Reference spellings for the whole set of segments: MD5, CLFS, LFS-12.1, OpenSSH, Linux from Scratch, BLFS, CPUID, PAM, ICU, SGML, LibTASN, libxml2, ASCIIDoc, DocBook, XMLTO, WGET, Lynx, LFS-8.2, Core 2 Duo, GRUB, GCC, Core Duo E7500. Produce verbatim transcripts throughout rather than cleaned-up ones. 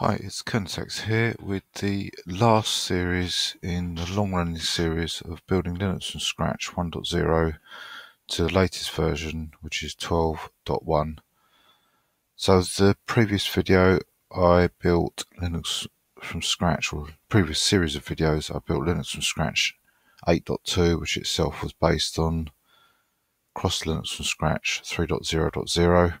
Hi, it's Kernotex here with the last series in the long-running series of building Linux from scratch one point oh to the latest version, which is twelve point one. So the previous video I built Linux from scratch, or previous series of videos I built Linux from scratch eight point two, which itself was based on cross Linux from scratch three point oh point oh.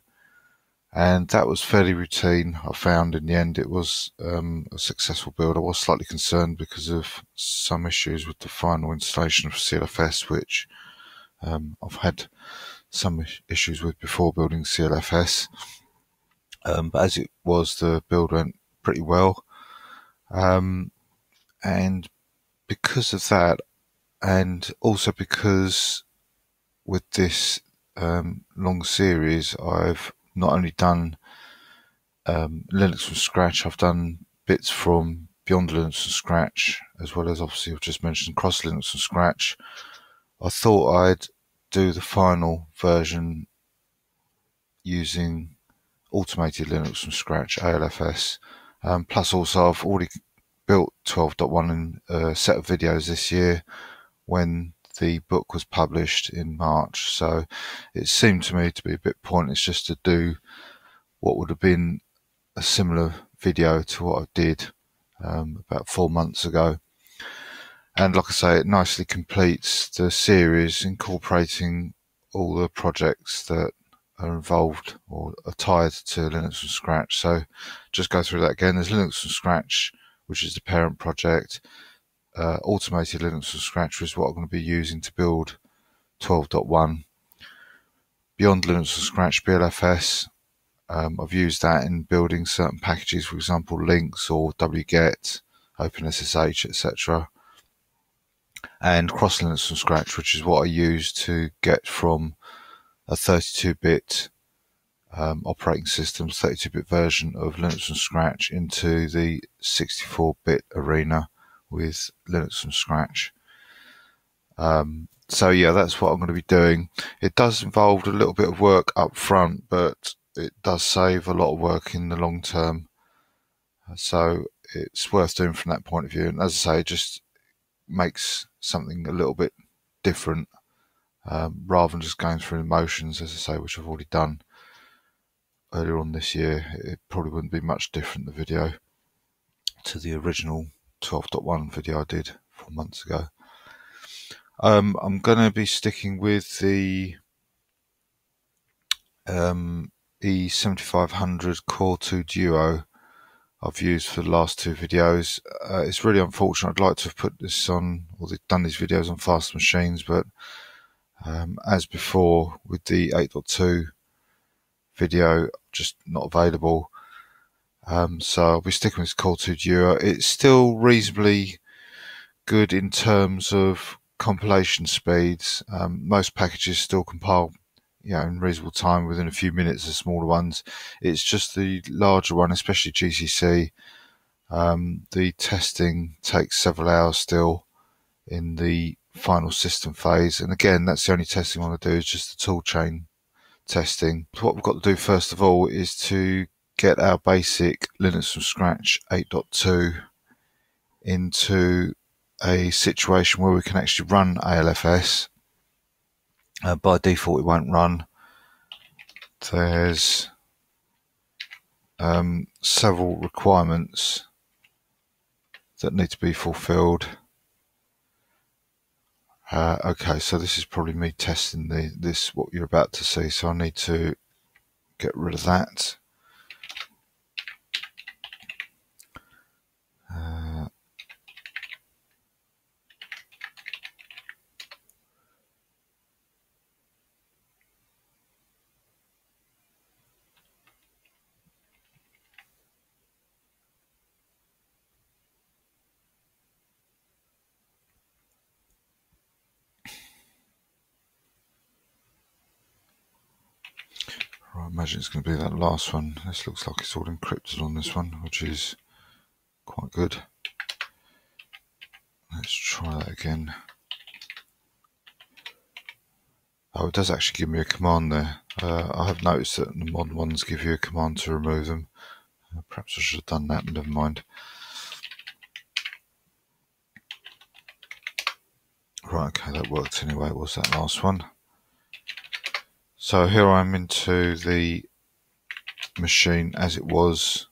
And that was fairly routine. I found in the end it was um, a successful build. I was slightly concerned because of some issues with the final installation of C L F S, which um, I've had some issues with before building C L F S. Um, but as it was, the build went pretty well. Um, and because of that, and also because with this um, long series, I've not only done um, Linux from scratch, I've done bits from beyond Linux from scratch, as well as obviously I've just mentioned cross Linux from scratch. I thought I'd do the final version using automated Linux from scratch, A L F S. Um, plus also I've already built twelve point one in a set of videos this year when the book was published in March, so it seemed to me to be a bit pointless just to do what would have been a similar video to what I did um, about four months ago. And like I say, it nicely completes the series, incorporating all the projects that are involved or are tied to Linux from scratch. So just go through that again. There's Linux from scratch, which is the parent project. Uh, automated Linux from scratch is what I'm going to be using to build twelve point one. Beyond Linux from scratch, B L F S, um, I've used that in building certain packages, for example Lynx or W G E T, OpenSSH, et cetera. And cross Linux from scratch, which is what I use to get from a thirty-two bit um, operating system, thirty-two bit version of Linux from scratch into the sixty-four bit arena with Linux from scratch. Um, so yeah, that's what I'm going to be doing. It does involve a little bit of work up front, but it does save a lot of work in the long term. So it's worth doing from that point of view. And as I say, it just makes something a little bit different um, rather than just going through motions, as I say, which I've already done earlier on this year. It probably wouldn't be much different, the video, to the original twelve point one video I did four months ago. Um, I'm going to be sticking with the um, E seventy-five hundred Core two Duo I've used for the last two videos. Uh, it's really unfortunate. I'd like to have put this on, or done these videos on fast machines, but um, as before with the eight point two video, just not available. Um, so I'll be sticking with Core two Duo. It's still reasonably good in terms of compilation speeds. Um, most packages still compile, you know, in reasonable time, within a few minutes, the smaller ones. It's just the larger one, especially G C C. Um, the testing takes several hours still in the final system phase. And again, that's the only testing I want to do, is just the tool chain testing. So what we've got to do first of all is to get our basic Linux from scratch eight point two into a situation where we can actually run A L F S. Uh, by default, it won't run. There's um, several requirements that need to be fulfilled. Uh, okay, so this is probably me testing the, this, what you're about to see, so I need to get rid of that. Uh, I imagine it's going to be that last one. This looks like it's all encrypted on this one, which is quite good. Let's try that again. Oh, it does actually give me a command there. Uh, I have noticed that the modern ones give you a command to remove them. Perhaps I should have done that, never mind. Right, okay, that worked anyway, what was that last one? So here I'm into the machine as it was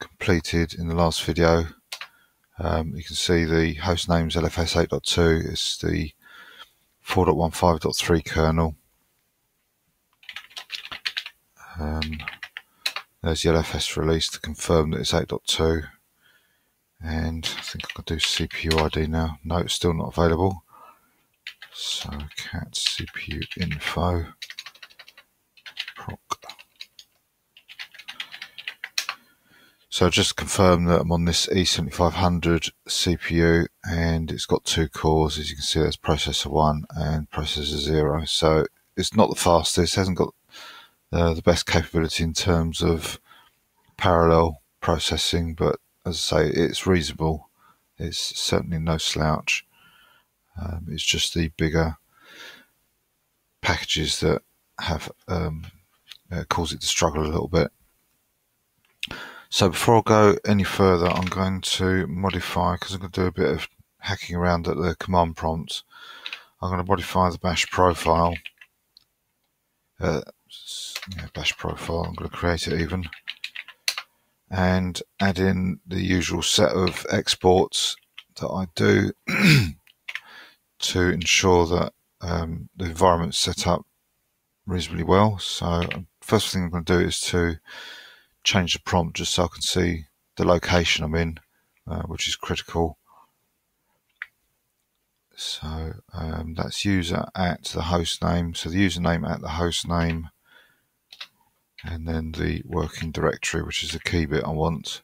completed in the last video. Um, you can see the host name's L F S eight point two, it's the four point fifteen point three kernel. Um, there's the L F S release to confirm that it's eight point two, and I think I can do C P U I D now. No, it's still not available. So cat C P U info proc. So just confirm that I'm on this E seventy-five hundred C P U, and it's got two cores. As you can see, that's processor one and processor zero. So it's not the fastest, hasn't got uh, the best capability in terms of parallel processing, but as I say, it's reasonable. It's certainly no slouch. Um, it's just the bigger packages that have um, uh, caused it to struggle a little bit. So before I go any further, I'm going to modify, because I'm going to do a bit of hacking around at the command prompt, I'm going to modify the bash profile. Uh, yeah, bash profile, I'm going to create it even, and add in the usual set of exports that I do to ensure that um, the environment's set up reasonably well. So first thing I'm going to do is to change the prompt just so I can see the location I'm in, uh, which is critical. So um, that's user at the host name, so the username at the host name, and then the working directory, which is the key bit I want.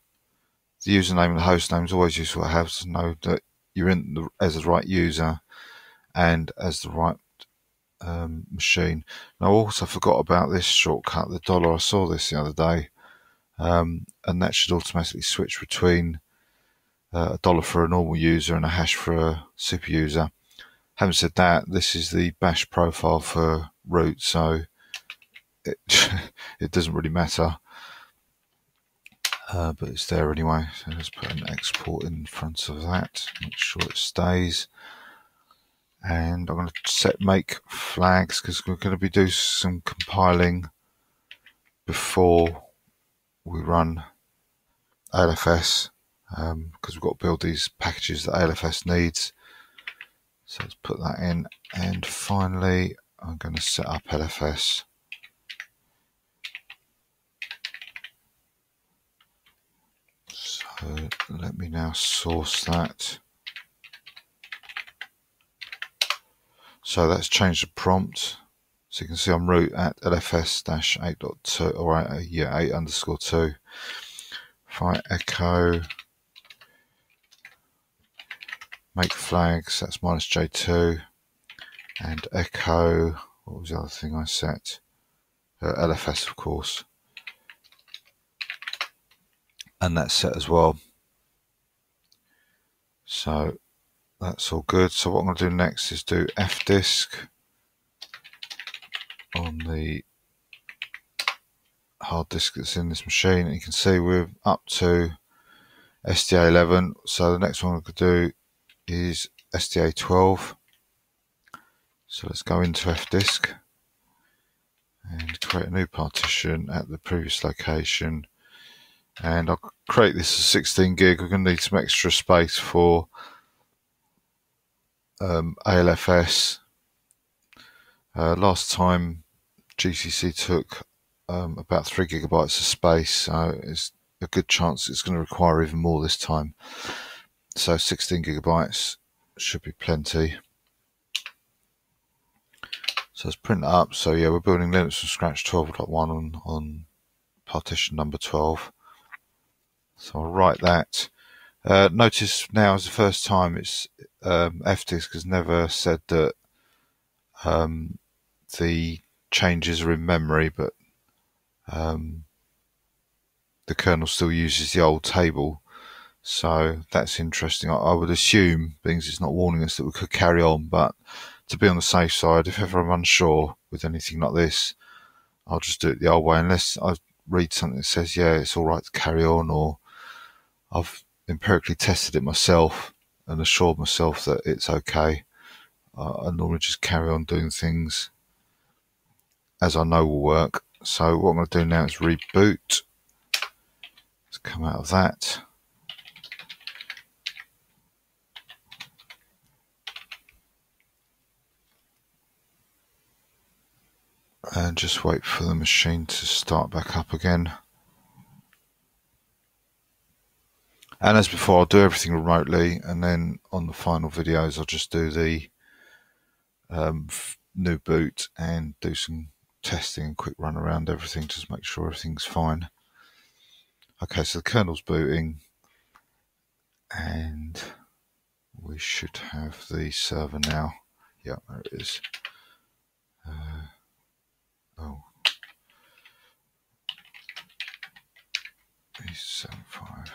The username and the host name is always useful to have, so know that you're in the, as the right user and as the right um, machine. Now, I also forgot about this shortcut, the dollar. I saw this the other day. Um, and that should automatically switch between uh, a dollar for a normal user and a hash for a super user. Having said that, this is the bash profile for root, so it, it doesn't really matter, uh, but it's there anyway. So let's put an export in front of that, make sure it stays. And I'm going to set make flags because we're going to be doing some compiling before we run A L F S, um, because we've got to build these packages that A L F S needs. So let's put that in, and finally I'm going to set up L F S. So let me now source that. So that's changed the prompt. So you can see I'm root at L F S eight point two, or uh, yeah, eight underscore two. If I echo make flags, that's minus J two, and echo, what was the other thing I set? Uh, L F S, of course. And that's set as well. So that's all good. So what I'm going to do next is do fdisk on the hard disk that's in this machine. You can see we're up to S D A eleven, so the next one we could do is S D A twelve. So let's go into fdisk and create a new partition at the previous location, and I'll create this as sixteen gig. We're going to need some extra space for um, A L F S. Uh, last time G C C took um, about three gigabytes of space, so it's a good chance it's going to require even more this time. So sixteen gigabytes should be plenty. So let's print it up. So yeah, we're building Linux from Scratch twelve point one on, on partition number twelve. So I'll write that. Uh, notice now is the first time it's um, fdisk has never said that um, the changes are in memory, but um, the kernel still uses the old table, so that's interesting. I, I would assume, because it's not warning us, that we could carry on, but to be on the safe side, if ever I'm unsure with anything like this, I'll just do it the old way, unless I read something that says, yeah, it's all right to carry on, or I've empirically tested it myself and assured myself that it's okay. Uh, I normally just carry on doing things as I know will work. So what I'm going to do now is reboot. Let's come out of that. And just wait for the machine to start back up again. And as before, I'll do everything remotely, and then on the final videos I'll just do the um, new boot and do some testing and quick run around everything, just make sure everything's fine. Okay, so the kernel's booting, and we should have the server now. Yeah, there it is. Uh, oh. E seven five.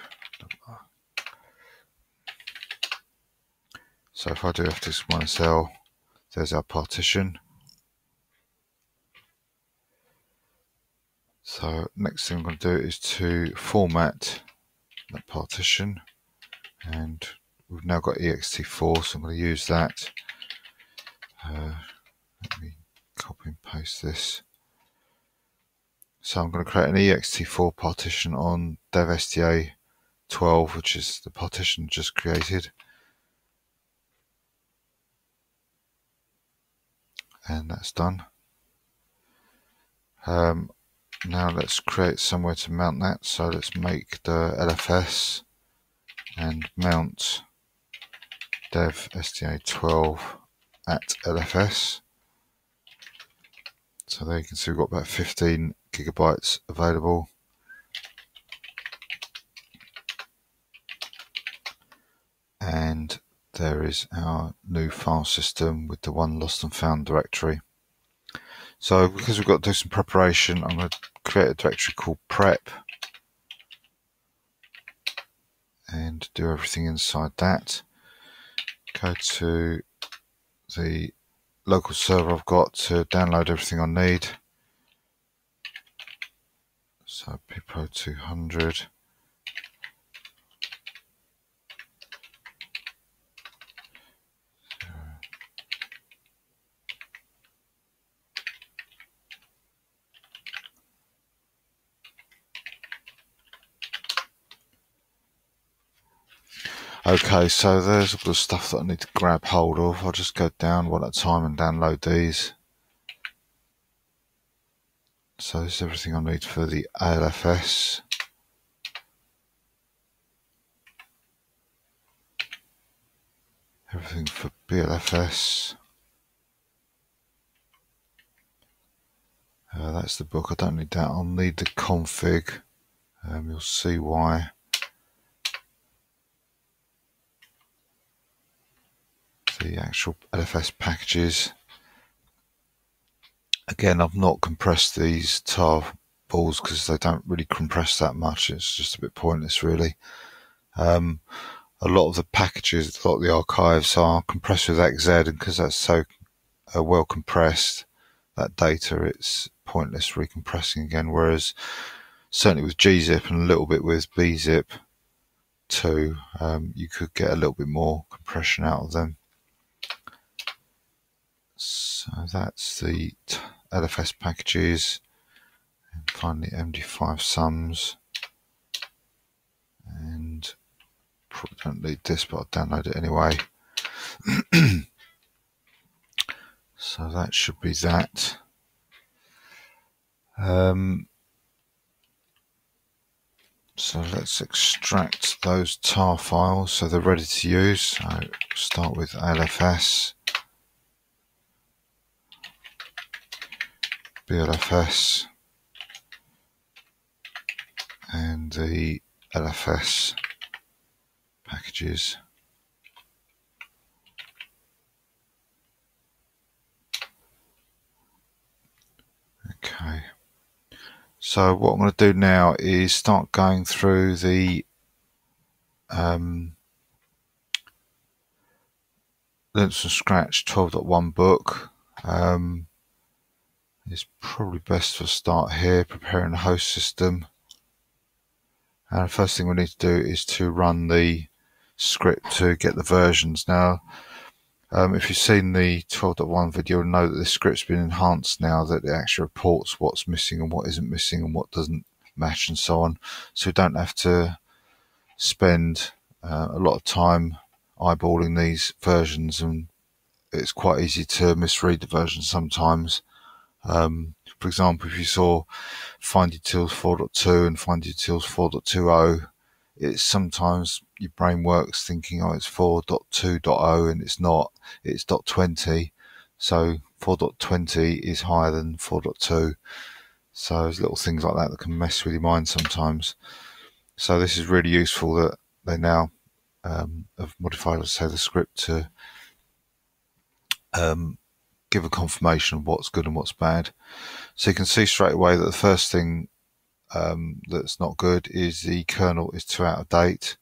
So if I do F disk minus L, there's our partition. So next thing I'm going to do is to format that partition, and we've now got E X T four, so I'm going to use that. Uh, let me copy and paste this. So I'm going to create an E X T four partition on dev S D A twelve, which is the partition just created. And that's done. Um, now let's create somewhere to mount that. So let's make the L F S and mount dev S D A twelve at L F S. So there you can see we've got about fifteen gigabytes available. And there is our new file system with the one lost and found directory. So because we've got to do some preparation, I'm going to create a directory called prep and do everything inside that. Go to the local server I've got to download everything I need. So P pro two hundred. Okay, so there's all the stuff that I need to grab hold of. I'll just go down one at a time and download these. So this is everything I need for the A L F S. Everything for B L F S. Uh, that's the book. I don't need that. I'll need the config. Um, you'll see why. The actual L F S packages. Again, I've not compressed these tar balls because they don't really compress that much. It's just a bit pointless, really. Um, a lot of the packages, a lot of the archives are compressed with X Z, and because that's so uh, well compressed, that data, it's pointless recompressing again. Whereas certainly with gzip and a little bit with B zip two, um, you could get a little bit more compression out of them. So that's the L F S packages, and finally M D five sums, and probably don't need this, but I'll download it anyway. So that should be that. Um, so let's extract those tar files so they're ready to use. So start with A L F S. B L F S and the L F S packages. Okay, so what I'm going to do now is start going through the um, Linux from Scratch twelve point one book. Um, It's probably best to start here, preparing the host system. And the first thing we need to do is to run the script to get the versions. Now, um, if you've seen the twelve point one video, you'll know that the script's been enhanced now, that it actually reports what's missing and what isn't missing and what doesn't match and so on. So we don't have to spend uh, a lot of time eyeballing these versions, and it's quite easy to misread the versions sometimes. Um, for example, if you saw findUtils four point two and findUtils four point two point oh, it's sometimes your brain works thinking, oh, it's four point two point oh, and it's not, it's dot twenty. So four point twenty is higher than four point two. So there's little things like that that can mess with your mind sometimes. So this is really useful that they now um, have modified, let's say, the script to um, give a confirmation of what's good and what's bad. So you can see straight away that the first thing um, that's not good is the kernel is too out of date.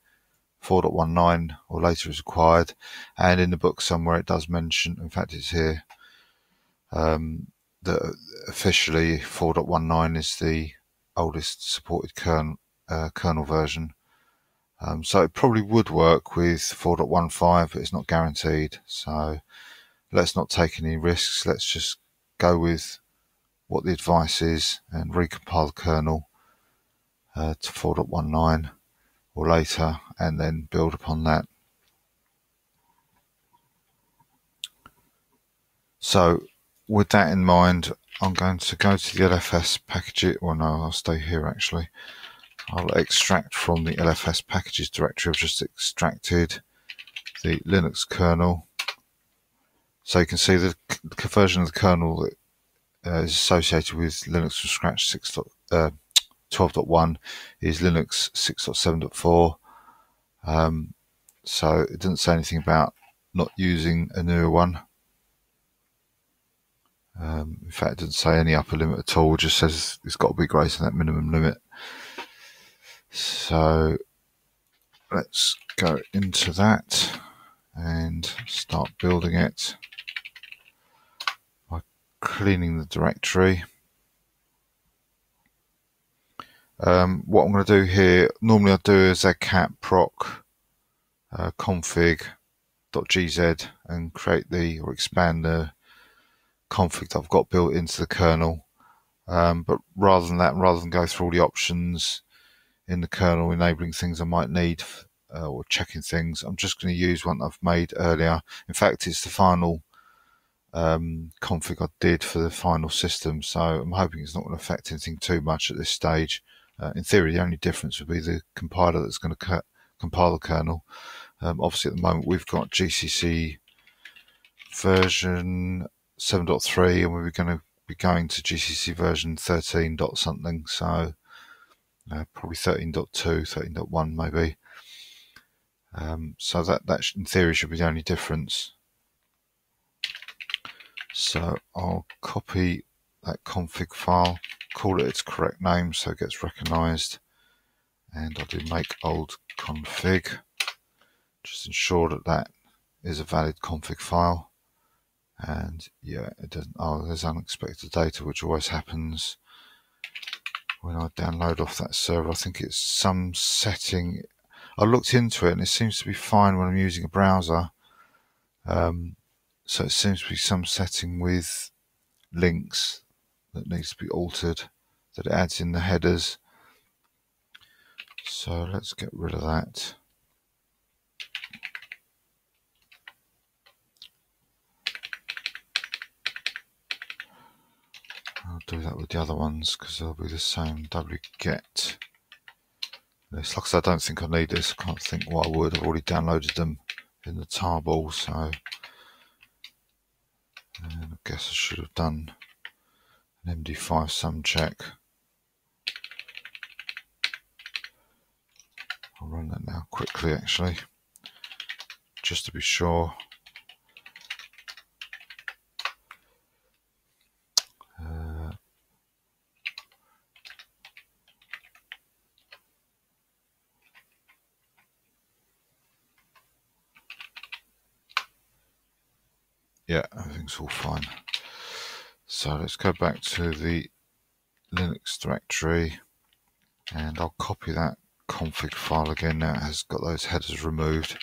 four point nineteen or later is required, and in the book somewhere it does mention, in fact it's here, um, that officially four point nineteen is the oldest supported kernel, uh, kernel version. Um, so it probably would work with four point fifteen, but it's not guaranteed. So let's not take any risks. Let's just go with what the advice is and recompile the kernel uh, to four point nineteen or later, and then build upon that. So with that in mind, I'm going to go to the L F S package. Well, no, I'll stay here actually. I'll extract from the L F S packages directory. I've just extracted the Linux kernel. So you can see the version of the kernel that uh, is associated with Linux from Scratch twelve point one is Linux six point seven point four. Um, so it doesn't say anything about not using a newer one. Um, in fact, it doesn't say any upper limit at all. It just says it's got to be greater than that minimum limit. So let's go into that and start building it by cleaning the directory. Um, what I'm going to do here, normally I do is a cat proc uh, config.gz and create the, or expand the config that I've got built into the kernel. Um, but rather than that, rather than go through all the options in the kernel, enabling things I might need uh, or checking things, I'm just going to use one I've made earlier. In fact, it's the final um, config I did for the final system, so I'm hoping it's not going to affect anything too much at this stage. Uh, in theory, the only difference would be the compiler that's going to compile the kernel. Um, obviously, at the moment, we've got G C C version seven point three, and we're going to be going to G C C version thirteen dot something, so uh, probably thirteen point two, thirteen point one maybe. Um, so that, that in theory should be the only difference. So I'll copy that config file, call it its correct name so it gets recognized, and I'll do make old config. Just ensure that that is a valid config file. And yeah, it doesn't. Oh, there's unexpected data, which always happens when I download off that server. I think it's some setting. I looked into it and it seems to be fine when I'm using a browser. Um, so it seems to be some setting with Lynx that needs to be altered, that it adds in the headers. So let's get rid of that. I'll do that with the other ones because they'll be the same. W G E T. This, like I said, I don't think I need this. I can't think what I would. I've already downloaded them in the tarball, so and I guess I should have done an M D five sum check. I'll run that now quickly, actually, just to be sure. Yeah, everything's all fine. So let's go back to the Linux directory, and I'll copy that config file again. Now it has got those headers removed,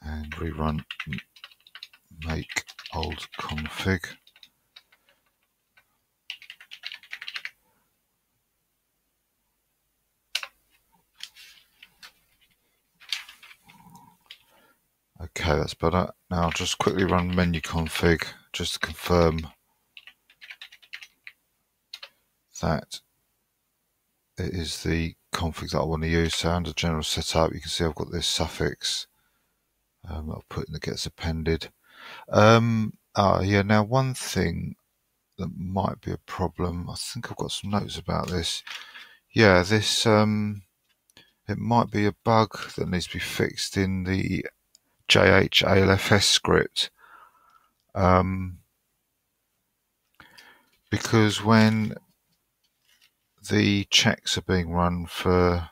and rerun make old config. Okay, that's better. Now I'll just quickly run menu config just to confirm that it is the config that I want to use. So under general setup, you can see I've got this suffix um, that I'll put in that gets appended. Um, ah, yeah, now one thing that might be a problem, I think I've got some notes about this. Yeah, this, um, it might be a bug that needs to be fixed in the J H A L F S script, um, because when the checks are being run for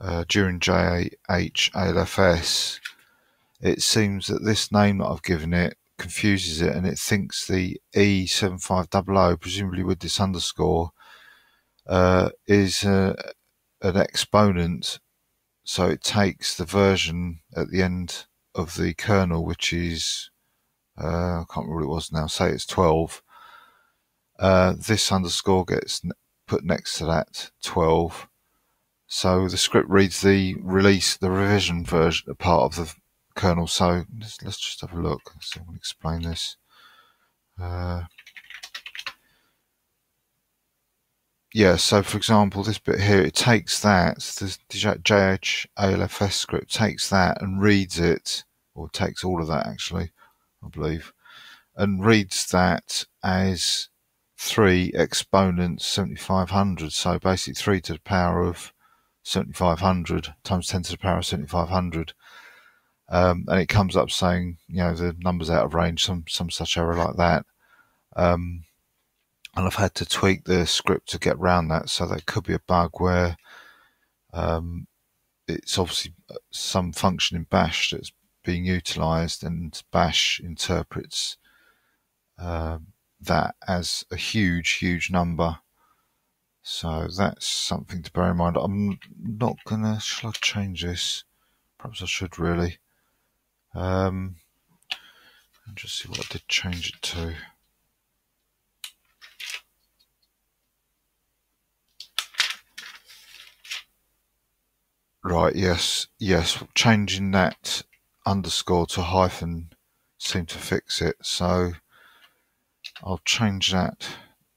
uh, during J H A L F S, it seems that this name that I've given it confuses it, and it thinks the E seven five zero zero, presumably with this underscore, uh, is a, an exponent. So it takes the version at the end of the kernel, which is, uh, I can't remember what it was now, say it's twelve. Uh, this underscore gets put next to that twelve. So the script reads the release, the revision version, part of the kernel. So let's, let's just have a look. So I'm going to explain this. Uh, Yeah, so for example, this bit here, it takes that, the J H A L F S script takes that and reads it, or takes all of that actually, I believe, and reads that as three exponents seventy-five hundred. So basically three to the power of seventy-five hundred times ten to the power of seventy-five hundred. Um, and it comes up saying, you know, the number's out of range, some, some such error like that. Um, And I've had to tweak the script to get around that, so there could be a bug where um, it's obviously some function in Bash that's being utilised, and Bash interprets uh, that as a huge, huge number. So that's something to bear in mind. I'm not gonna. Shall I change this? Perhaps I should really. Um, and just see what I did change it to. Right, yes, yes, changing that underscore to hyphen seemed to fix it, so I'll change that.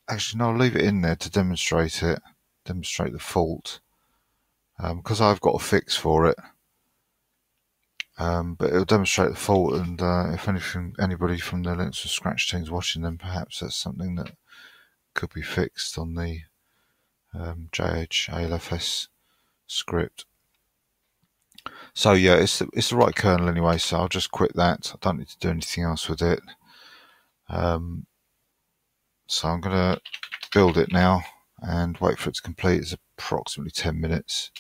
Actually, no, I'll leave it in there to demonstrate it, demonstrate the fault, um, because I've got a fix for it. Um, but it'll demonstrate the fault, and uh, if anything, anybody from the Linux from Scratch team's watching, then perhaps that's something that could be fixed on the um, J H A L F S script. So yeah, it's the, it's the right kernel anyway, so I'll just quit that. I don't need to do anything else with it. Um, so I'm going to build it now and wait for it to complete. It's approximately ten minutes.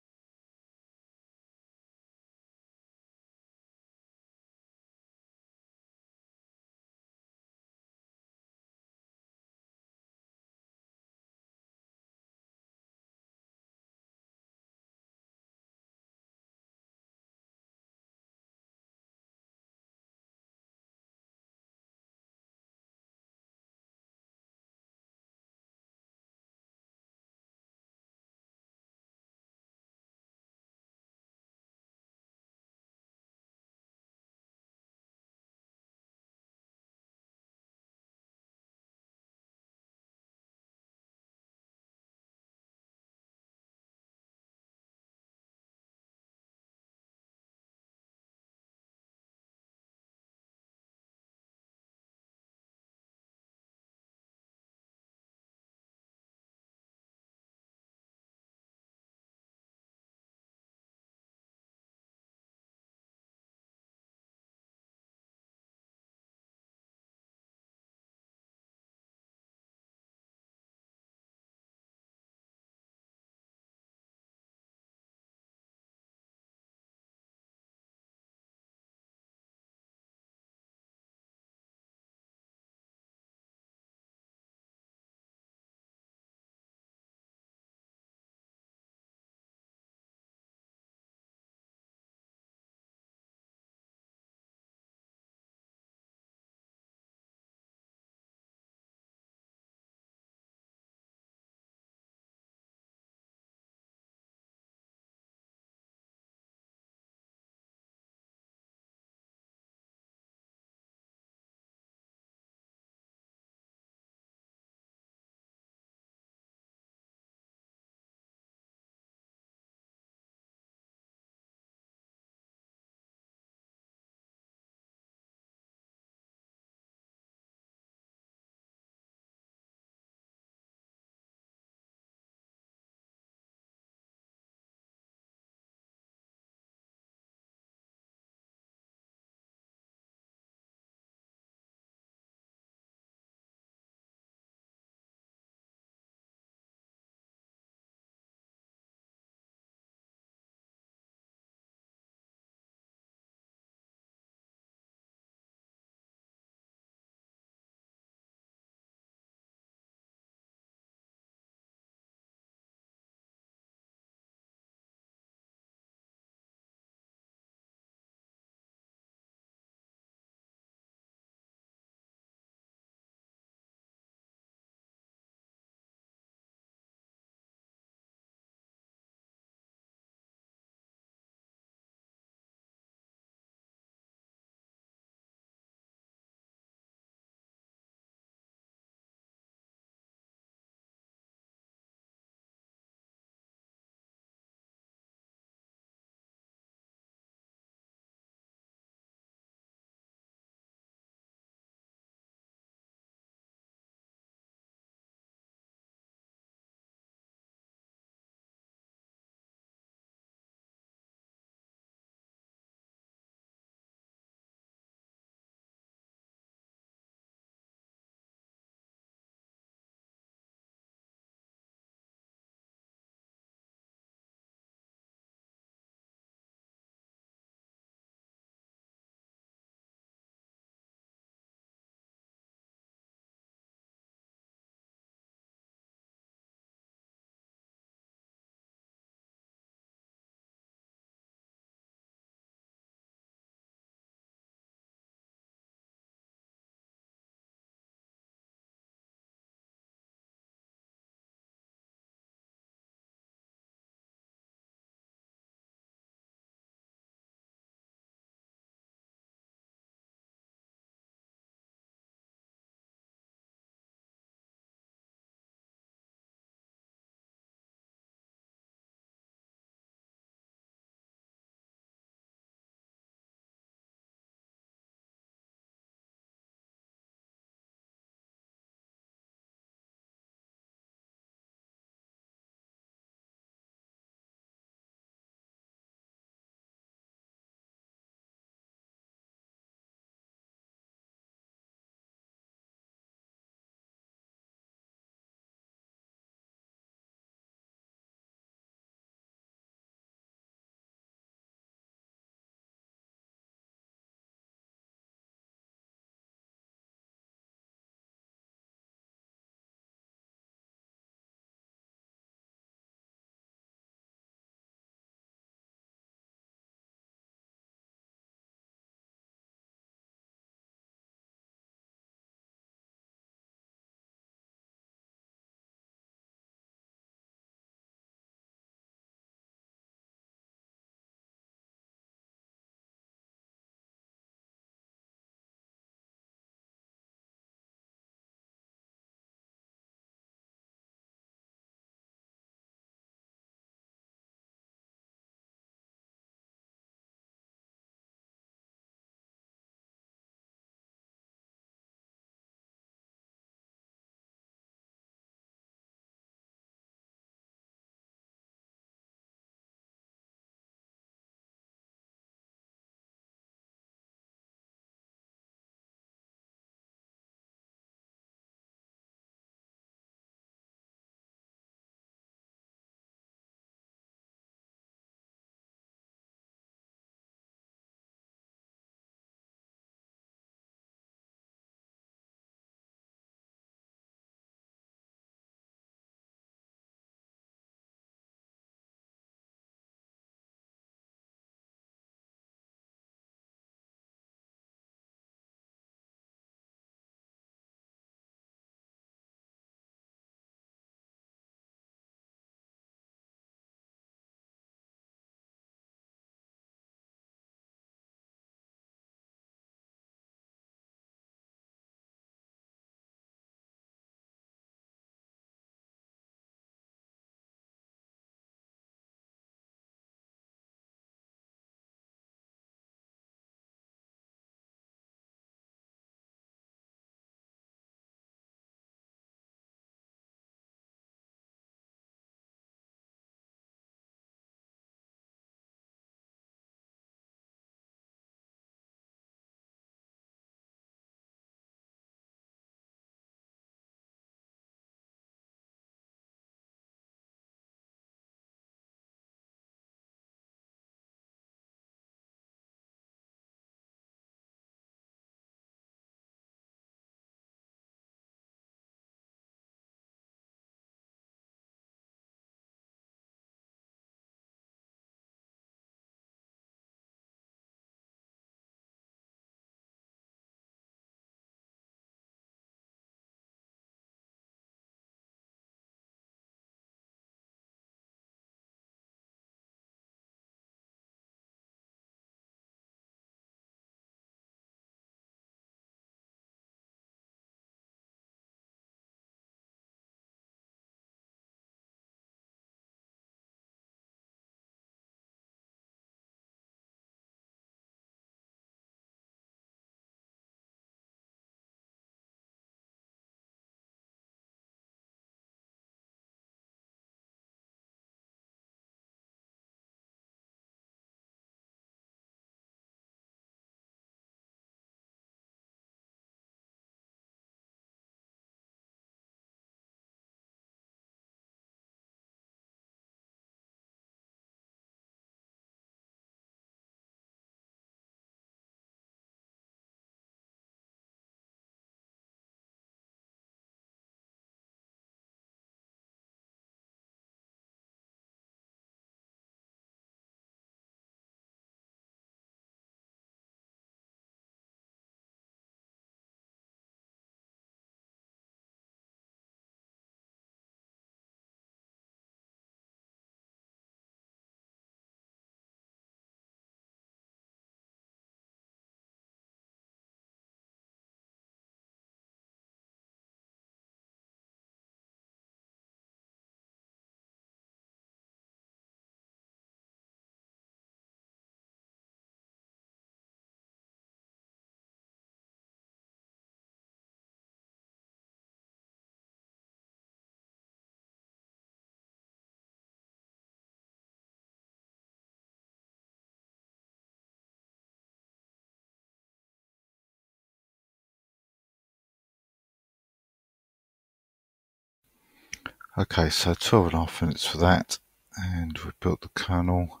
Okay, so twelve and a half minutes for that, and we've built the kernel.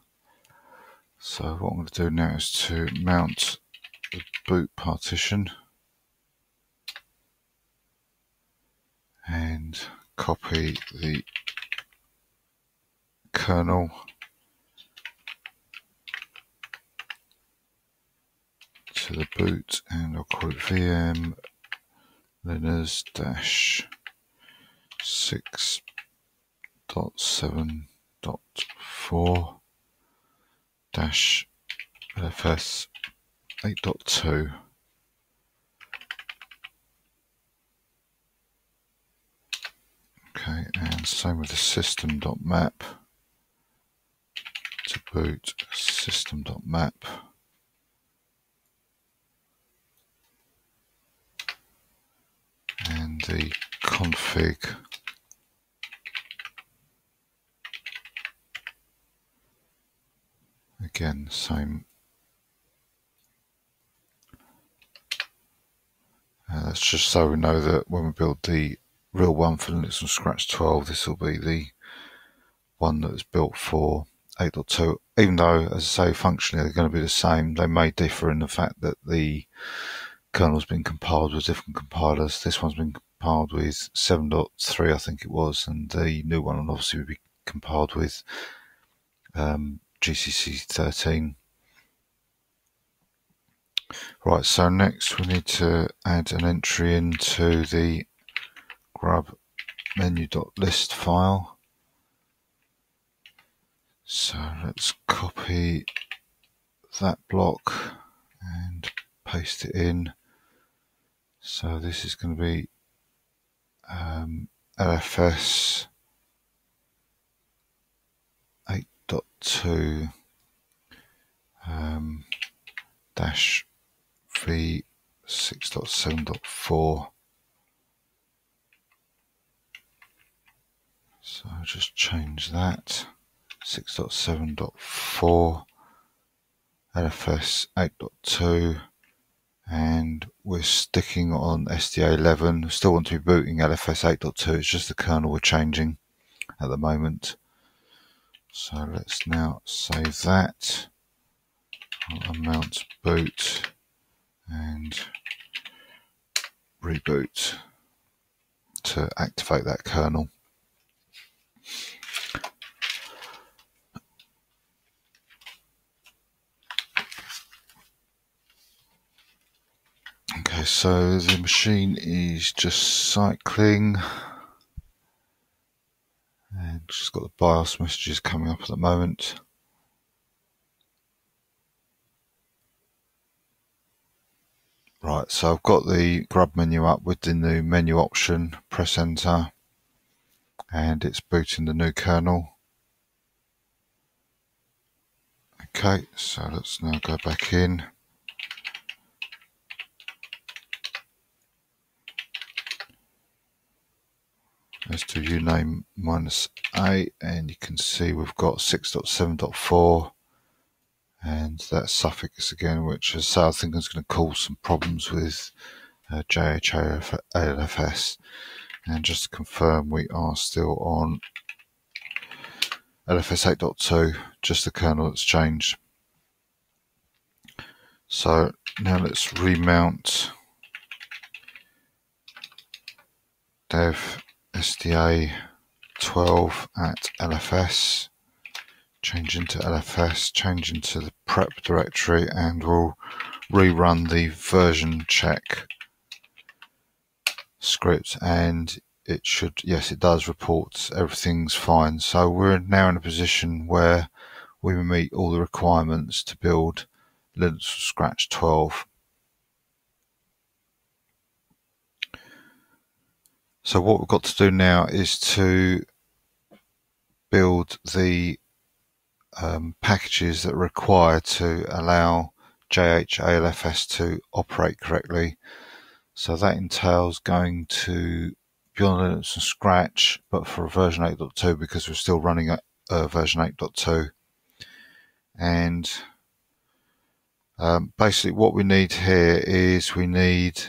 So what I'm going to do now is to mount the boot partition and copy the kernel to the boot, and I'll call it V M Linux dash six dot seven dot four dash L F S eight dot two. Okay, and same with the system dot map to boot system dot map. And the config again, same. Uh, that's just so we know that when we build the real one for Linux from Scratch twelve, this will be the one that is built for eight point two. Even though, as I say, functionally they're going to be the same, they may differ in the fact that the kernel's been compiled with different compilers. This one's been compiled with seven point three, I think it was, and the new one obviously will be compiled with um, G C C thirteen. Right, so next we need to add an entry into the grub menu.list file. So let's copy that block and paste it in. So this is going to be um, L F S eight point two um, dash v six point seven point four. So I'll just change that six point seven point four L F S eight point two, and we're sticking on S D A eleven. We still want to be booting L F S eight point two, it's just the kernel we're changing at the moment. So let's now save that. I'll unmount boot and reboot to activate that kernel. Okay, so the machine is just cycling and just got the BIOS messages coming up at the moment. Right, so I've got the grub menu up with the new menu option, press enter, and it's booting the new kernel. Okay, so let's now go back in. Let's do uname minus A, and you can see we've got six point seven point four, and that suffix again, which is, I think, is going to cause some problems with uh, J H A L F S. And just to confirm, we are still on L F S eight point two, just the kernel that's changed. So now let's remount dev S D A twelve at L F S, change into L F S, change into the prep directory, and we'll rerun the version check script, and it should, yes, it does report everything's fine. So we're now in a position where we meet all the requirements to build Linux from Scratch twelve. So what we've got to do now is to build the um, packages that are required to allow J H A L F S to operate correctly. So that entails going to beyond Linux from Scratch, but for version eight point two, because we're still running at uh, version eight point two. And um, basically what we need here is we need,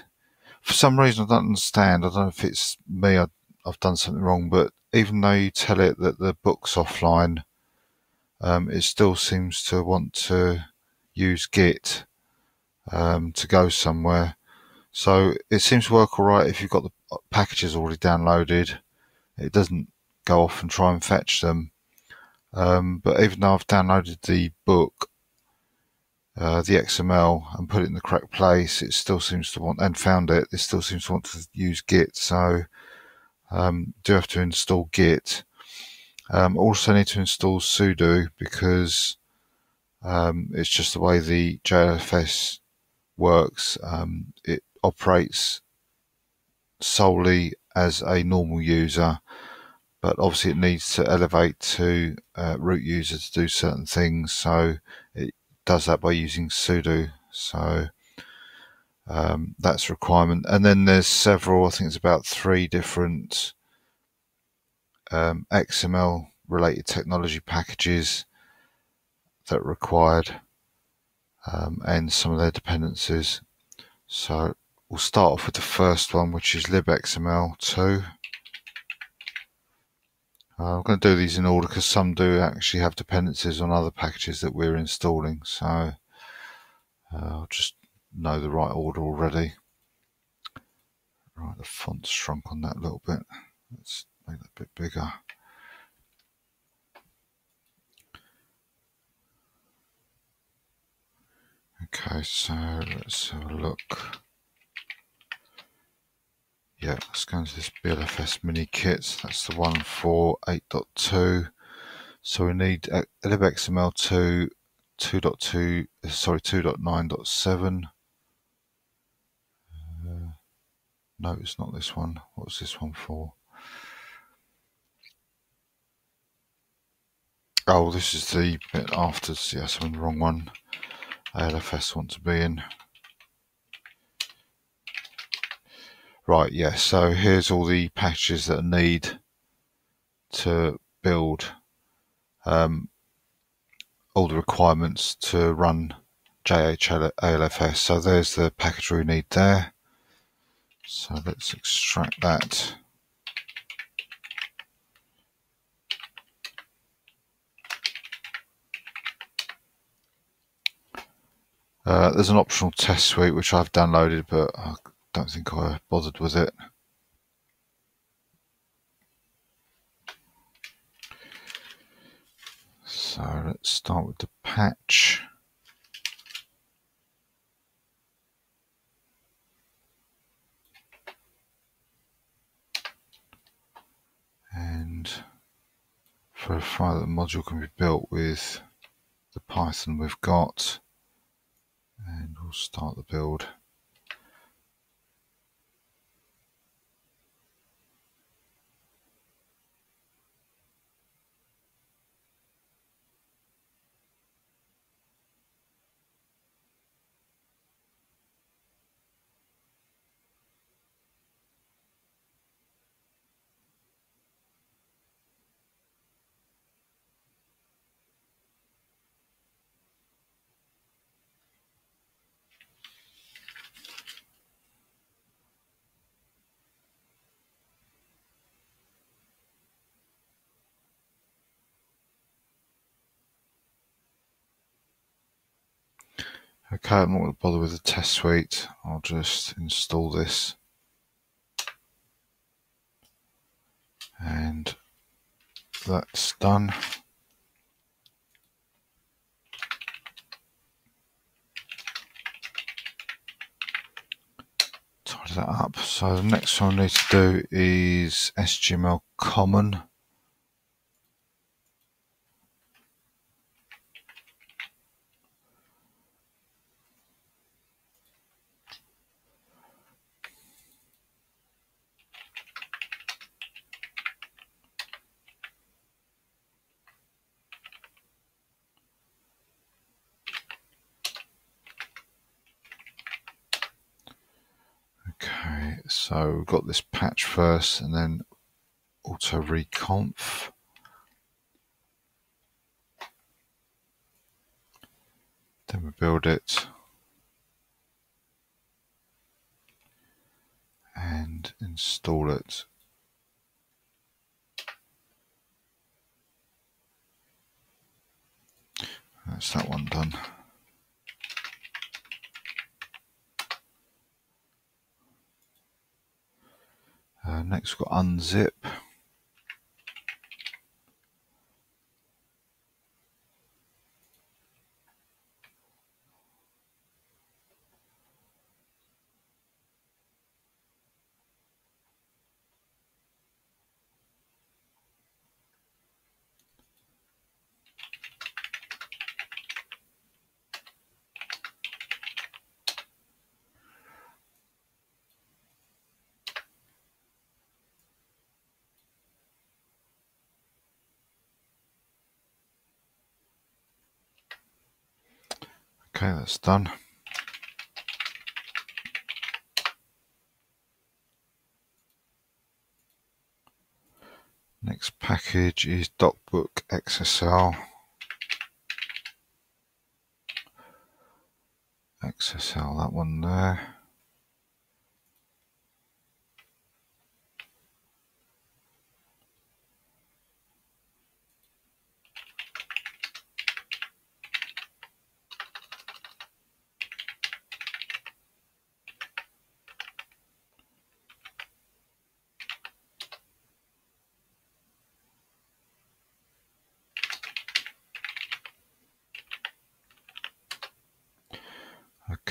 for some reason I don't understand, I don't know if it's me, I, I've done something wrong, but even though you tell it that the book's offline, um, it still seems to want to use Git um, to go somewhere. So it seems to work all right if you've got the packages already downloaded. It doesn't go off and try and fetch them. Um, but even though I've downloaded the book, uh, the X M L, and put it in the correct place, it still seems to want, and found it, it still seems to want to use Git. So um, do have to install Git. Um, also need to install sudo because um, it's just the way the J H A L F S works. Um, it operates solely as a normal user, but obviously it needs to elevate to uh, root user to do certain things, so it does that by using sudo. So um, that's a requirement. And then there's several, I think it's about three different um, X M L related technology packages that are required, um, and some of their dependencies. So we'll start off with the first one, which is lib X M L two. Uh, I'm going to do these in order because some do actually have dependencies on other packages that we're installing, so uh, I'll just know the right order already. Right, the font's shrunk on that a little bit. Let's make that a bit bigger. Okay, so let's have a look. Yeah, let's go into this B L F S mini kit. That's the one for eight point two. So we need libxml two, two point two, sorry, two point nine point seven. Uh, no, it's not this one. What's this one for? Oh, this is the bit after. Yes, I'm in the wrong one. A L F S want to be in. Right, yes, yeah, so here's all the packages that I need to build um, all the requirements to run J H A L F S. So there's the package we need there. So let's extract that. Uh, there's an optional test suite which I've downloaded, but I don't think I bothered with it. So let's start with the patch. And verify that the module can be built with the Python we've got. And we'll start the build. Okay, I'm not going to bother with the test suite. I'll just install this and that's done. Tidy that up. So the next one I need to do is S G M L common. So we've got this patch first and then auto reconf. Then we build it and install it. That's that one done. Uh, next we've got unzip. Okay, that's done. Next package is DocBook X S L. X S L, that one there.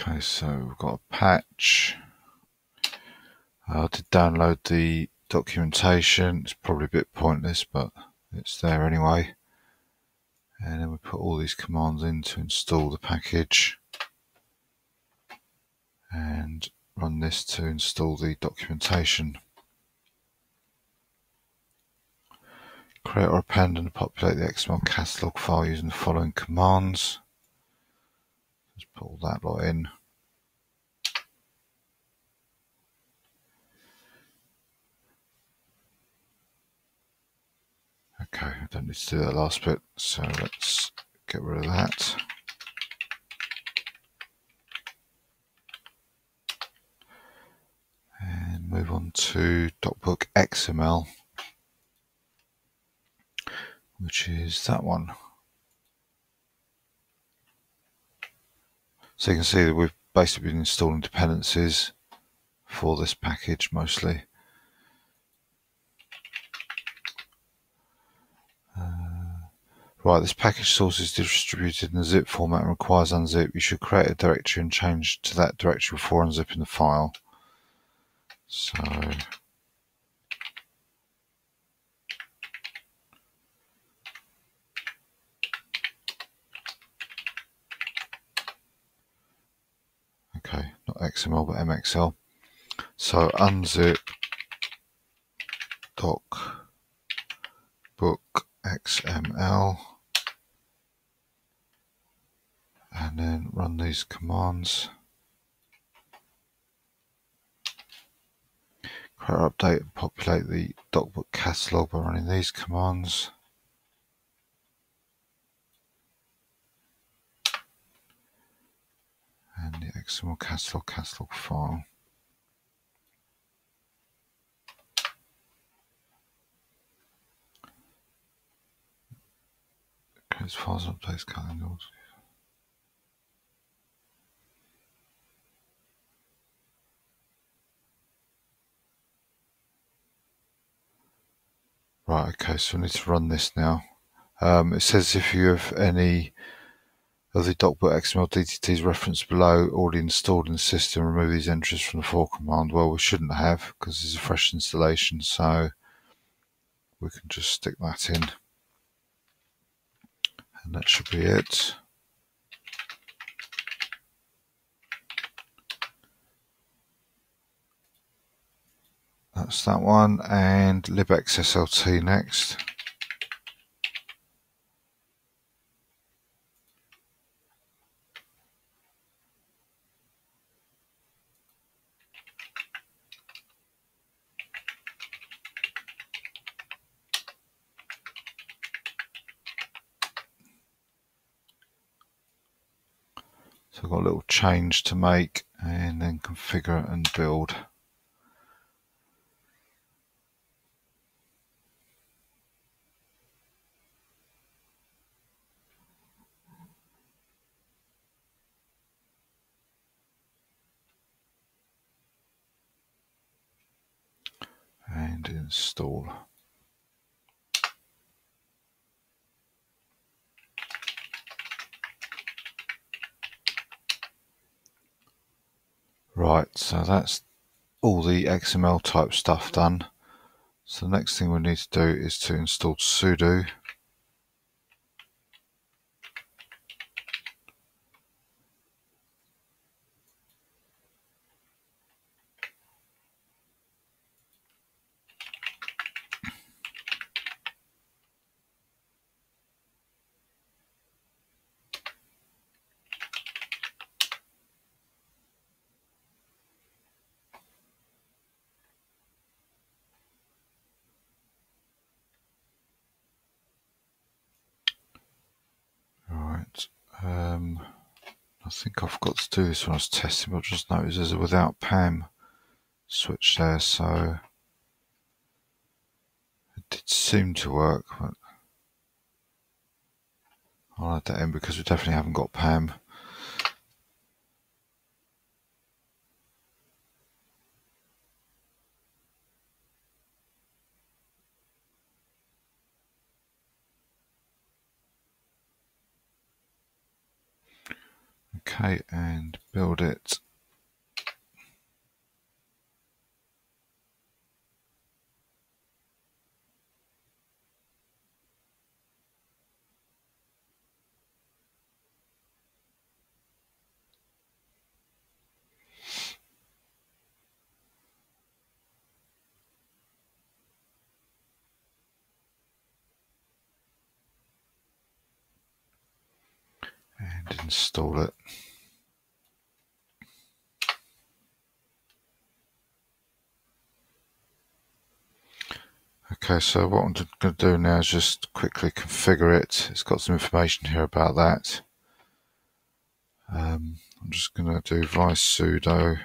Okay, so we've got a patch. I did download the documentation. It's probably a bit pointless, but it's there anyway. And then we put all these commands in to install the package. And run this to install the documentation. Create or append and populate the X M L catalog file using the following commands. Just pull that lot in. Okay, I don't need to do that last bit, so let's get rid of that. And move on to DocBook X M L, which is that one. So you can see that we've basically been installing dependencies for this package mostly. Uh, right, this package source is distributed in a zip format and requires unzip. You should create a directory and change to that directory before unzipping the file. So okay, not X M L but M X L. So unzip doc book X M L and then run these commands. Create or update and populate the DocBook catalog by running these commands. And the X M L catalog catalog file. Creates files and updates calendars. Right, okay, so we need to run this now. Um, it says if you have any of the DocBook X M L D T Ts referenced below already installed in the system, remove these entries from the for command. Well, we shouldn't have because it's a fresh installation, so we can just stick that in. And that should be it. That's that one, and libxslt next. So I've got a little change to make and then configure and build. install. Right, so that's all the X M L type stuff done. So the next thing we need to do is to install sudo Um, I think I've got to do this when I was testing, but I just noticed there's a without P A M switch there, so it did seem to work, but I'll add that in because we definitely haven't got P A M. Okay, and build it. And install it. Okay, so what I'm going to do now is just quickly configure it. It's got some information here about that. Um, I'm just going to do vice sudo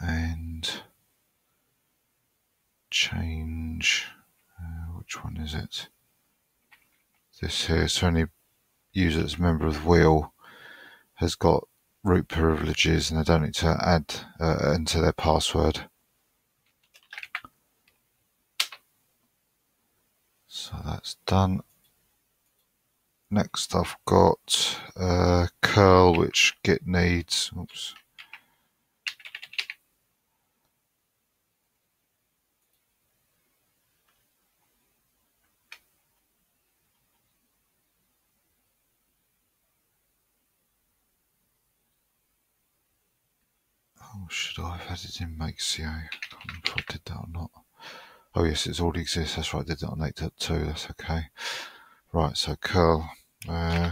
and change, uh, which one is it? This here, so any user that's a member of the wheel has got root privileges and they don't need to add uh, enter their password. So that's done. Next I've got uh, curl, which Git needs. Oops. Oh, should I have added in make C A? I can't remember if I did that or not. Oh yes, it's already exists. That's right, I did that on eight point two. That's okay. Right, so curl. Uh,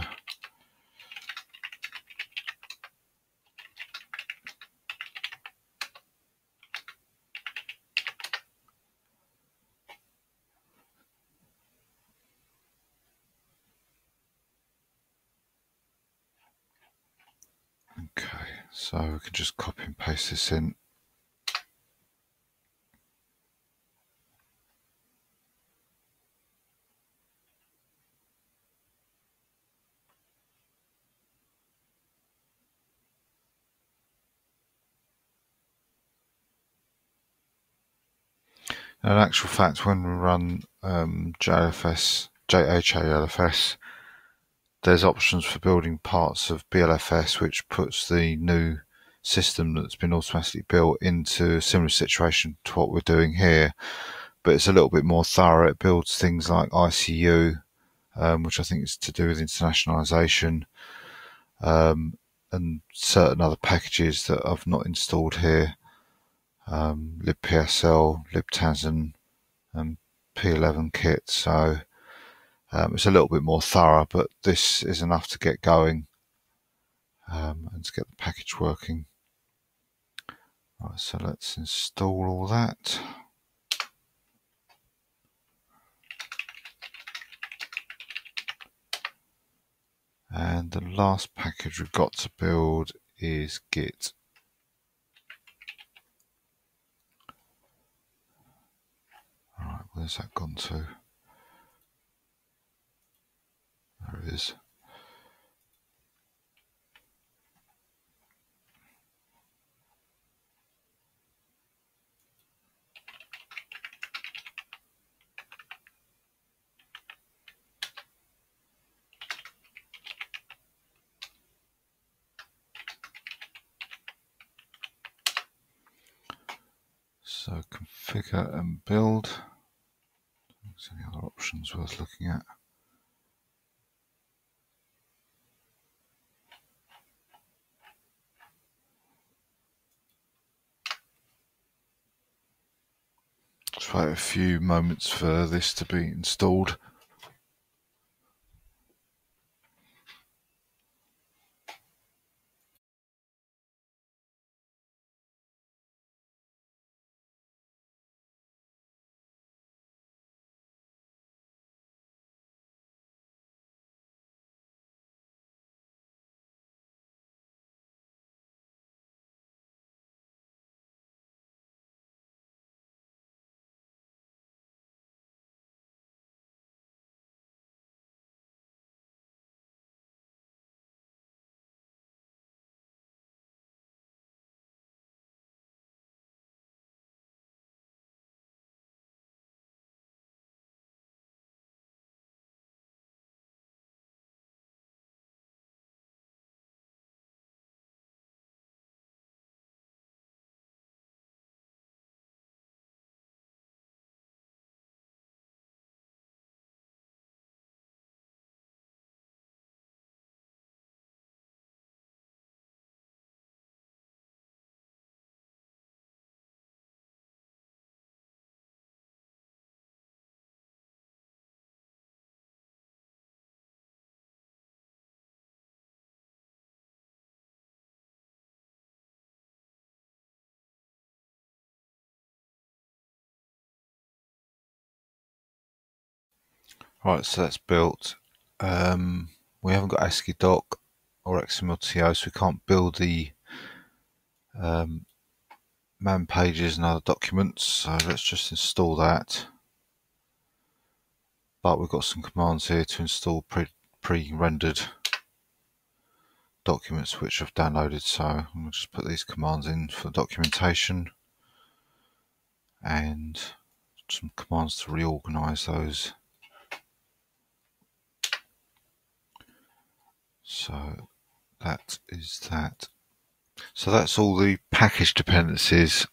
okay, so we can just copy and paste this in. In actual fact, when we run um, J H L F S, J H A L F S, there's options for building parts of B L F S, which puts the new system that's been automatically built into a similar situation to what we're doing here. But it's a little bit more thorough. It builds things like I C U, um, which I think is to do with internationalization, um, and certain other packages that I've not installed here. Um, LibPSL, LibTASN, and P eleven kit. So um, it's a little bit more thorough, but this is enough to get going um, and to get the package working. Right, so let's install all that. And the last package we've got to build is Git. Alright, where's that gone to? There it is. So configure and build. Is there any other options worth looking at? Just wait a few moments for this to be installed. Right, so that's built. Um, we haven't got ASCII doc or X M L T O, so we can't build the um, man pages and other documents. So let's just install that. But we've got some commands here to install pre, pre-rendered documents which I've downloaded. So I'm going to just put these commands in for documentation and some commands to reorganize those. So that is that. So that's all the package dependencies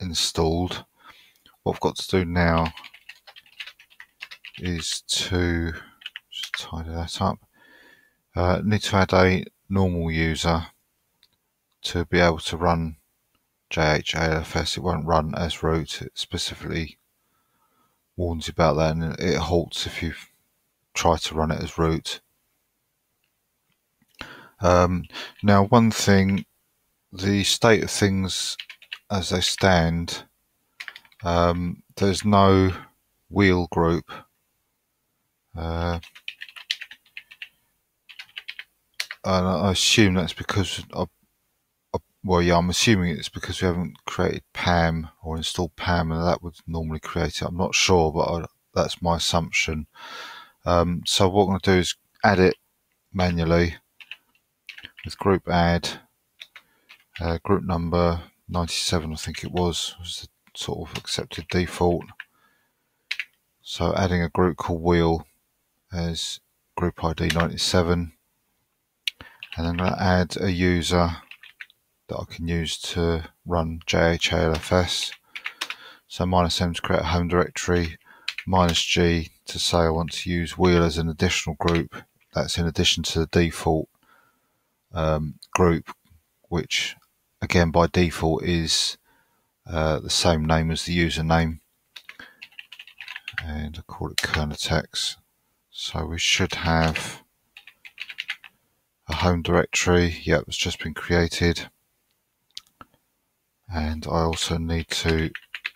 installed. What I've got to do now is to just tidy that up. Uh, need to add a normal user to be able to run J H A L F S. It won't run as root. It specifically warns you about that, and it halts if you try to run it as root. Um, now, one thing, the state of things as they stand, um, there's no wheel group. Uh, and I assume that's because, I, I, well, yeah, I'm assuming it's because we haven't created P A M or installed P A M, and that would normally create it. I'm not sure, but I, that's my assumption. Um, so what I'm going to do is add it manually. With group add, uh, group number ninety-seven, I think it was, was the sort of accepted default. So adding a group called wheel as group I D ninety-seven, and then I'll add a user that I can use to run J H A L F S. So minus M to create a home directory, minus G to say I want to use wheel as an additional group. That's in addition to the default Um, group, which again by default is uh, the same name as the username, and I call it Kernotex. So we should have a home directory. Yep, it's just been created, and I also need to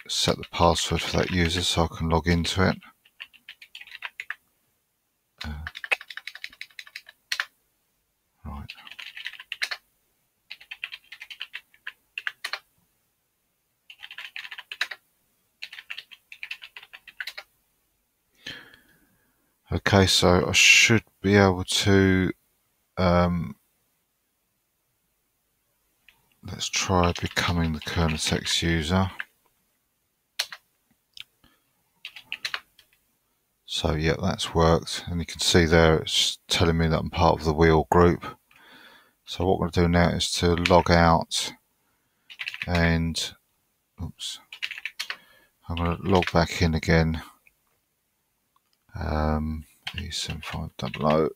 set the password for that user so I can log into it. Uh, right. Okay, so I should be able to, um, let's try becoming the Kernotex user. So yeah, that's worked, and you can see there it's telling me that I'm part of the wheel group. So what I'm going to do now is to log out and, oops, I'm going to log back in again. Um, E seven five zero zero.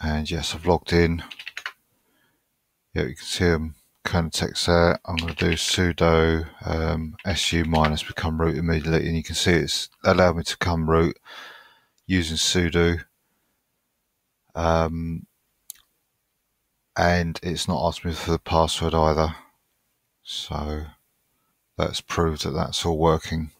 And yes, I've logged in. Yeah, you can see them. Kernotex there. I'm going to do sudo um, su minus become root immediately, and you can see it's allowed me to come root using sudo. Um, and it's not asking me for the password either, so that's proved that that's all working.